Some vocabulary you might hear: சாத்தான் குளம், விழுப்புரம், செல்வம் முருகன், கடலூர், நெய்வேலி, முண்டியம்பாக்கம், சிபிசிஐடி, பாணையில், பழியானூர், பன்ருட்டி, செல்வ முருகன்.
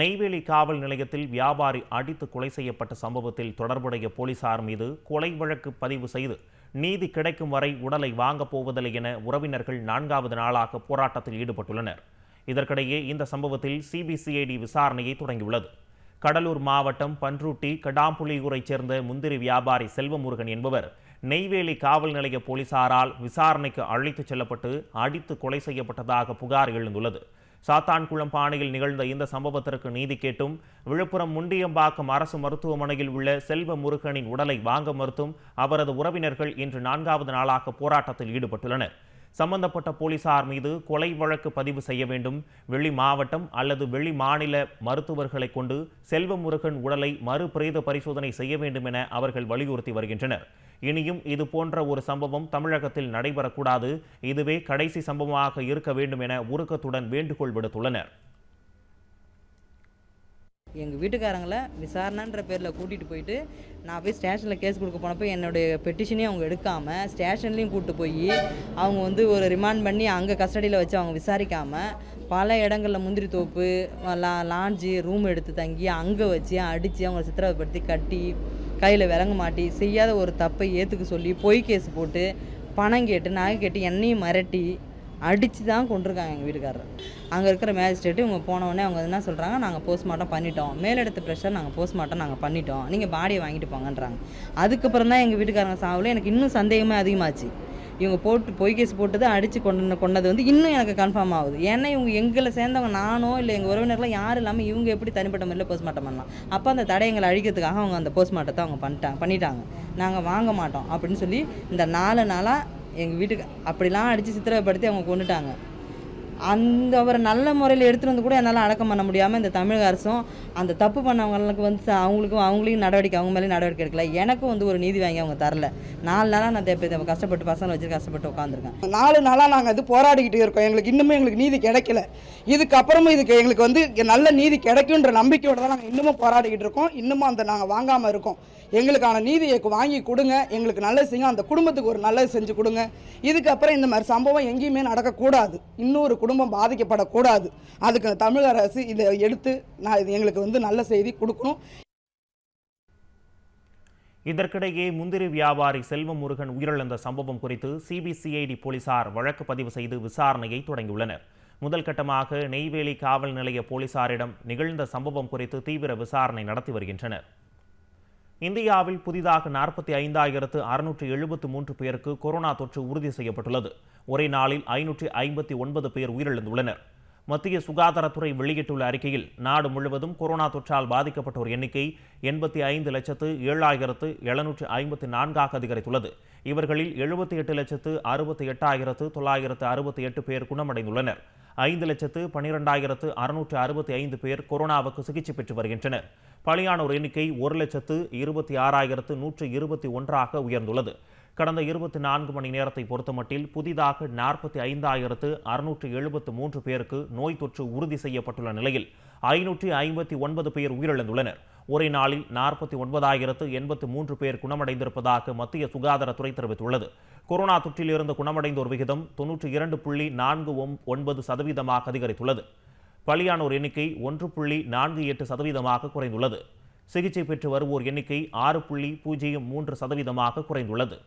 நெய்வேலி காவல் நிலையத்தில் வியாபாரி அடித்து கொலை செய்யப்பட்ட சம்பவத்தில் தொடர்புடைய போலீசார் மீது கொலை வழக்கு பதிவு செய்து நீதி கிடைக்கும் வரை உடலை வாங்கப் போவதில்லை என உறவினர்கள் 4வது நாளாக போராட்டத்தில் ஈடுபட்டுள்ளனர். இதற்கிடையே இந்த சம்பவத்தில் சிபிசிஐடி விசாரணையை தொடங்கியுள்ளது. கடலூர் மாவட்டம் பன்ருட்டி கடாம்புலியூரைச் சேர்ந்த முந்திரி வியாபாரி செல்வம் முருகன் என்பவர் நெய்வேலி காவல் நிலைய போலீசாரால் விசாரணைக்கு அழைத்துச் செல்லப்பட்டு அடித்து கொலை செய்யப்பட்டதாக புகார் எழுந்துள்ளது. சாத்தான் குளம் பாணையில் நிகழ்ந்த இந்த சம்பவத்திற்கு நீதி கேட்டும் விழுப்புரம் முண்டியம்பாக்கம் அரசு மருத்துவமனையில் உள்ள செல்வ முருகனின் உடலை வாங்க மறுத்தும் அவரது உறவினர்கள் இன்று 4வது நாளாக போராட்டத்தில் ஈடுபட்டுள்ளனர். சம்பந்தப்பட்ட போலீசார் மீது கொலை வழக்கு பதிவு செய்ய வேண்டும், வெளி மாவட்டம் அல்லது வெளி மாநில மருத்துவர்களை கொண்டு செல்வ முருகன் உடலை மறுபிரேத பரிசோதனை செய்ய வேண்டும் என அவர்கள் வலியுறுத்தி வருகின்றனர். இனியும் இது போன்ற ஒரு சம்பவம் தமிழகத்தில் நடைபெறக்கூடாது, இதுவே கடைசி சம்பவமாக இருக்க வேண்டும் என உருக்கத்துடன் வேண்டுகோள் விடுத்துள்ளனர். எங்கள் வீட்டுக்காரங்களை விசாரணைன்ற பேரில் கூட்டிகிட்டு போயிட்டு நான் போய் ஸ்டேஷனில் கேஸ் கொடுக்க போனப்போ என்னுடைய பெட்டிஷனே அவங்க எடுக்காமல் ஸ்டேஷன்லேயும் கூப்பிட்டு போய் அவங்க வந்து ஒரு ரிமாண்ட் பண்ணி அங்கே கஸ்டடியில் வச்சு அவங்க விசாரிக்காமல் பல இடங்களில் முந்திரி தோப்பு லாட்ஜி ரூம் எடுத்து தங்கி அங்கே வச்சு அடித்து அவங்களை சித்திரவதைப்படுத்தி கட்டி கையில் விலங்க மாட்டி செய்யாத ஒரு தப்பை ஏற்றுக்க சொல்லி பொய் கேஸ் போட்டு பணம் கேட்டு நகை கேட்டு என்னையும் மிரட்டி அடித்து தான் கொண்டிருக்காங்க எங்கள் வீட்டுக்காரர். அங்கே இருக்கிற மேஜிஸ்ட்ரேட்டு இவங்க போனவுடனே அவங்க என்ன சொல்கிறாங்க, நாங்கள் போஸ்ட்மார்ட்டம் பண்ணிட்டோம், மேலெடுத்த ப்ரெஷர் நாங்கள் போஸ்ட்மார்ட்டம் பண்ணிட்டோம், நீங்கள் பாடியை வாங்கிட்டு போங்கன்றாங்க. அதுக்கப்புறம் தான் எங்கள் வீட்டுக்காரங்க சாவில் எனக்கு இன்னும் சந்தேகமே அதிகமாச்சு. இவங்க போட்டு பொய் கேஸ் போட்டு அடித்து கொண்டது வந்து இன்னும் எனக்கு கன்ஃபார்ம் ஆகுது. ஏன்னா இவங்க எங்களை சேர்ந்தவங்க நானோ இல்லை எங்கள் உறவினர்களோ யாரும் இல்லாமல் இவங்க எப்படி தனிப்பட்ட முறையில் போஸ்ட்மார்ட்டம் பண்ணலாம்? அப்போ அந்த தடயங்களை அழிக்கிறதுக்காக அவங்க அந்த போஸ்ட்மார்ட்டத்தை அவங்க பண்ணிட்டாங்க. நாங்கள் வாங்க மாட்டோம் அப்படின்னு சொல்லி இந்த 4 நாளாக எங்கள் வீட்டுக்கு அப்படிலாம் அடித்து சித்திரப்படுத்தி அவங்க கொண்டுட்டாங்க. அந்த அவரை நல்ல முறையில் எடுத்துகிட்டு வந்து கூட என்னால் அடக்கம் பண்ண முடியாமல் இந்த தமிழக அரசும் அந்த தப்பு பண்ணவங்களுக்கு வந்து அவங்களையும் நடவடிக்கை அவங்க மேலேயும் நடவடிக்கை எடுக்கல. எனக்கும் வந்து ஒரு நீதி வாங்கி அவங்க தரல. 4 நாளாக நான் கஷ்டப்பட்டு பசங்களை வச்சு கஷ்டப்பட்டு உட்காந்துருக்கேன். 4 நாளாக நாங்கள் அது போராடிக்கிட்டு இருக்கோம். எங்களுக்கு இன்னுமே எங்களுக்கு நீதி கிடைக்கல. இதுக்கப்புறமும் இதுக்கு எங்களுக்கு வந்து நல்ல நீதி கிடைக்குன்ற நம்பிக்கையோடு தான் நாங்கள் இன்னமும் போராடிக்கிட்டு இருக்கோம். இன்னமும் அந்த நாங்கள் வாங்காமல் இருக்கோம். எங்களுக்கான நீதியை வாங்கி கொடுங்க, எங்களுக்கு நல்லது செய்யுங்க, அந்த குடும்பத்துக்கு ஒரு நல்லது செஞ்சு கொடுங்க. இதுக்கப்புறம் இந்த மாதிரி சம்பவம் எங்கேயுமே நடக்கக்கூடாது, இன்னொரு குடும்பம் பாதிக்கப்படக்கூடாது. அதுக்கு தமிழக அரசு இதை எடுத்து எங்களுக்கு வந்து நல்ல செய்தி கொடுக்கணும். இதற்கிடையே முந்திரி வியாபாரி செல்வ முருகன் உயிரிழந்த சம்பவம் குறித்து சிபிசிஐடி போலீசார் வழக்கு பதிவு செய்து விசாரணையை தொடங்கியுள்ளனர். முதல் கட்டமாக நெய்வேலி காவல் நிலைய போலீசாரிடம் நிகழ்ந்த சம்பவம் குறித்து தீவிர விசாரணை நடத்தி வருகின்றனர். இந்தியாவில் புதிதாக 45,673 பேருக்கு கொரோனா தொற்று உறுதி செய்யப்பட்டுள்ளது. ஒரே நாளில் 559 பேர் உயிரிழந்துள்ளனர். மத்திய சுகாதாரத்துறை வெளியிட்டுள்ள அறிக்கையில் நாடு முழுவதும் கொரோனா தொற்றால் பாதிக்கப்பட்டோர் எண்ணிக்கை 85,07,754 அதிகரித்துள்ளது. இவர்களில் 78,68,968 பேர் குணமடைந்துள்ளனர். 5,12,665 பேர் கொரோனாவுக்கு சிகிச்சை பெற்று வருகின்றனர். பழியானூர் எண்ணிக்கை 1,26,121 உயர்ந்துள்ளது. கடந்த 24 மணி நேரத்தை பொறுத்தமட்டில் புதிதாக 45,673 பேருக்கு நோய் தொற்று உறுதி செய்யப்பட்டுள்ள நிலையில் 559 பேர் உயிரிழந்துள்ளனர். ஒரே நாளில் 49,083 பேர் குணமடைந்திருப்பதாக மத்திய சுகாதாரத்துறை தெரிவித்துள்ளது. கொரோனா தொற்றிலிருந்து குணமடைந்தோர் விகிதம் 92.49% அதிகரித்துள்ளது. பலியானோர் எண்ணிக்கை 1.48% குறைந்துள்ளது. சிகிச்சை பெற்று வருவோர் எண்ணிக்கை 6.03% குறைந்துள்ளது.